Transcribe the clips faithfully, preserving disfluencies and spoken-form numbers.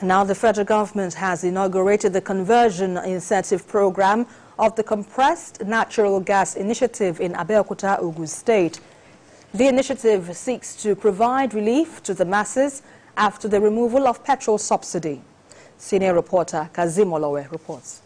Now the federal government has inaugurated the conversion incentive program of the Compressed Natural Gas Initiative in Abeokuta, Ogun State. The initiative seeks to provide relief to the masses after the removal of petrol subsidy. Senior reporter Kazeem Olowo reports.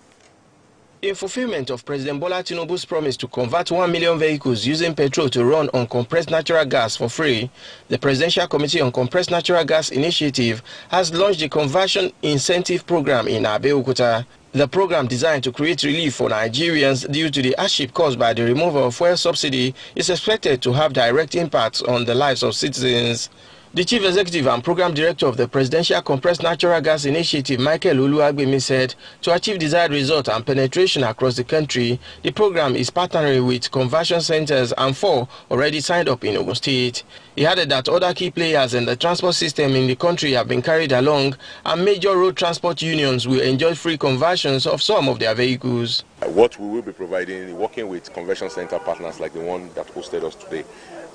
In fulfillment of President Bola Tinubu's promise to convert one million vehicles using petrol to run on compressed natural gas for free, the Presidential Committee on Compressed Natural Gas Initiative has launched the Conversion Incentive Program in Abeokuta. The program, designed to create relief for Nigerians due to the hardship caused by the removal of fuel subsidy, is expected to have direct impacts on the lives of citizens. The Chief Executive and Program Director of the Presidential Compressed Natural Gas Initiative, Michael Uluagbemi, said to achieve desired results and penetration across the country, the program is partnering with conversion centers and four already signed up in Ogun State. He added that other key players in the transport system in the country have been carried along, and major road transport unions will enjoy free conversions of some of their vehicles. What we will be providing, working with conversion center partners like the one that hosted us today,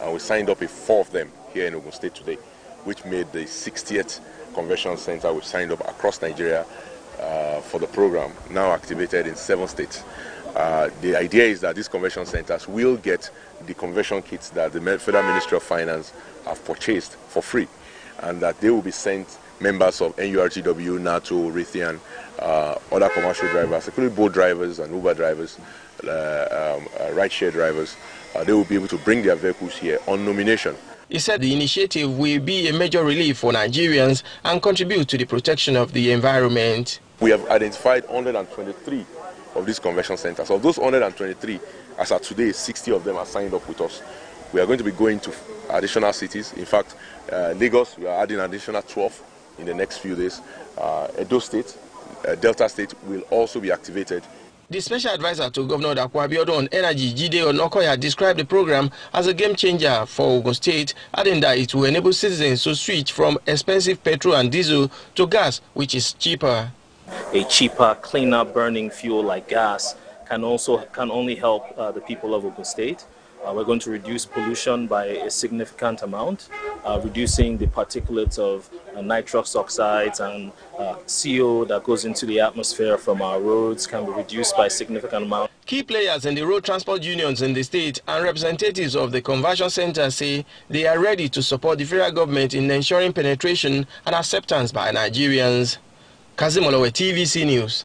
and we signed up with four of them here in Ogun State today, which made the sixtieth conversion center we've signed up across Nigeria uh, for the program, now activated in seven states. Uh, the idea is that these conversion centers will get the conversion kits that the Federal Ministry of Finance have purchased for free, and that they will be sent members of N U R T W, NATO, Rithian, uh, other commercial drivers, including boat drivers and Uber drivers, uh, um, uh, ride-share drivers. Uh, they will be able to bring their vehicles here on nomination. He said the initiative will be a major relief for Nigerians and contribute to the protection of the environment. We have identified one hundred twenty-three of these conversion centers. Of those one hundred twenty-three, as of today, sixty of them are signed up with us. We are going to be going to additional cities. In fact, uh, Lagos, we are adding additional twelve in the next few days. Uh, Edo State, uh, Delta State will also be activated. The special advisor to Governor Dakwabiodo on Energy, Gideon Okoya, described the program as a game changer for Ogun State, adding that it will enable citizens to switch from expensive petrol and diesel to gas, which is cheaper. A cheaper, cleaner burning fuel like gas can also can only help uh, the people of Ogun State. Uh, we're going to reduce pollution by a significant amount, uh, reducing the particulates of uh, nitrous oxides and uh, C O that goes into the atmosphere from our roads can be reduced by a significant amount. Key players in the road transport unions in the state and representatives of the conversion center say they are ready to support the federal government in ensuring penetration and acceptance by Nigerians. Kazeem Olowo, T V C News.